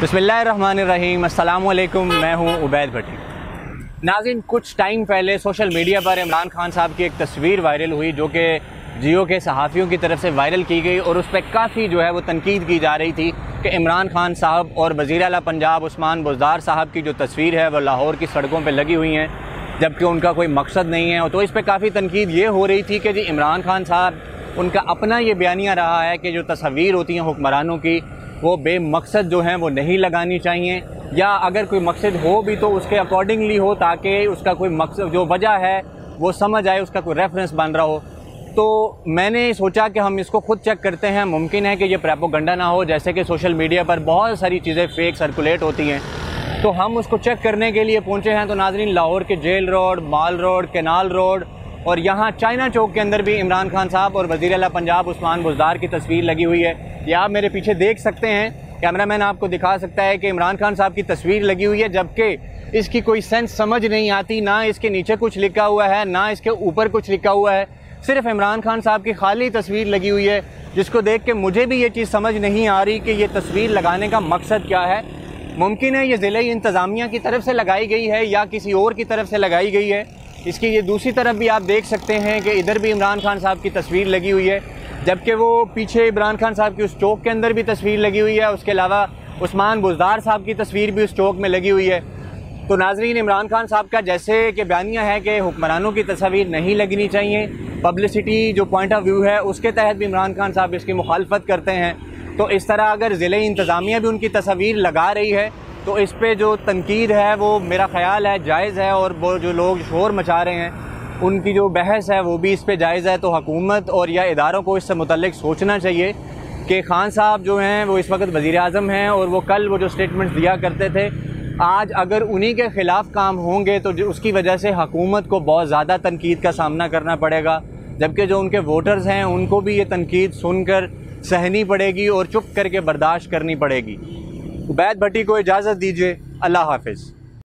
बिस्मिल्लाहिर्रहमानिर्रहीम, अस्सलामुअलैकुम। मैं हूँ उबैद भट्टी। नाज़रीन, कुछ टाइम पहले सोशल मीडिया पर इमरान खान साहब की एक तस्वीर वायरल हुई जो कि जियो के सहाफ़ियों की तरफ से वायरल की गई और उस पर काफ़ी जो है वो तनकीद की जा रही थी कि इमरान खान साहब और वज़ीर आला पंजाब उस्मान बुज़दार साहब की जो तस्वीर है वह लाहौर की सड़कों पर लगी हुई हैं, जबकि उनका कोई मकसद नहीं है। तो इस पर काफ़ी तनकीद ये हो रही थी कि जी इमरान खान साहब, उनका अपना ये बयानिया रहा है कि जो तस्वीर होती हैं हुक्मरानों की वो बेमकसद जो हैं वो नहीं लगानी चाहिए, या अगर कोई मकसद हो भी तो उसके अकॉर्डिंगली हो, ताकि उसका कोई मकसद जो वजह है वो समझ आए, उसका कोई रेफरेंस बन रहा हो। तो मैंने सोचा कि हम इसको खुद चेक करते हैं, मुमकिन है कि ये प्रोपेगेंडा ना हो। जैसे कि सोशल मीडिया पर बहुत सारी चीज़ें फेक सर्कुलेट होती हैं, तो हम उसको चेक करने के लिए पहुँचे हैं। तो नाज़रीन, लाहौर के jail road, mall road, canal road और यहाँ चाइना चौक के अंदर भी इमरान खान साहब और वज़ीर आला पंजाब उस्मान बुज़दार की तस्वीर लगी हुई है। ये आप मेरे पीछे देख सकते हैं, कैमरामैन आपको दिखा सकता है कि इमरान खान साहब की तस्वीर लगी हुई है, जबकि इसकी कोई सेंस समझ नहीं आती, ना इसके नीचे कुछ लिखा हुआ है ना इसके ऊपर कुछ लिखा हुआ है। सिर्फ इमरान खान साहब की खाली तस्वीर लगी हुई है, जिसको देख के मुझे भी ये चीज़ समझ नहीं आ रही कि ये तस्वीर लगाने का मकसद क्या है। मुमकिन है ये ज़िले इंतज़ामिया की तरफ से लगाई गई है या किसी और की तरफ से लगाई गई है। इसकी ये दूसरी तरफ भी आप देख सकते हैं कि इधर भी इमरान खान साहब की तस्वीर लगी हुई है, जबकि वो पीछे इमरान खान साहब की उस चौक के अंदर भी तस्वीर लगी हुई है। उसके अलावा उस्मान बुज़दार साहब की तस्वीर भी उस चौक में लगी हुई है। तो नाज़रीन, इमरान खान साहब का जैसे कि बयानिया है कि हुक्मरानों की तस्वीर नहीं लगनी चाहिए, पब्लिसिटी जो पॉइंट ऑफ व्यू है उसके तहत भी इमरान खान साहब इसकी मुखालफत करते हैं। तो इस तरह अगर ज़िले इंतज़ामिया भी उनकी तस्वीर लगा रही है तो इस पे जो तनकीद है वो मेरा ख़्याल है जायज़ है, और वो जो लोग शोर मचा रहे हैं उनकी जो बहस है वो भी इस पे जायज़ है। तो हुकूमत और या इदारों को इससे मुतल्लिक सोचना चाहिए कि खान साहब जो हैं वो इस वक्त वज़ीर आज़म हैं और वो कल वो जो स्टेटमेंट दिया करते थे, आज अगर उन्हीं के ख़िलाफ़ काम होंगे तो उसकी वजह से हुकूमत को बहुत ज़्यादा तनकीद का सामना करना पड़ेगा, जबकि जो उनके वोटर्स हैं उनको भी ये तनकीद सुनकर सहनी पड़ेगी और चुप करके बर्दाश्त करनी पड़ेगी। उबैद भट्टी को इजाज़त दीजिए। अल्लाह हाफ़िज़।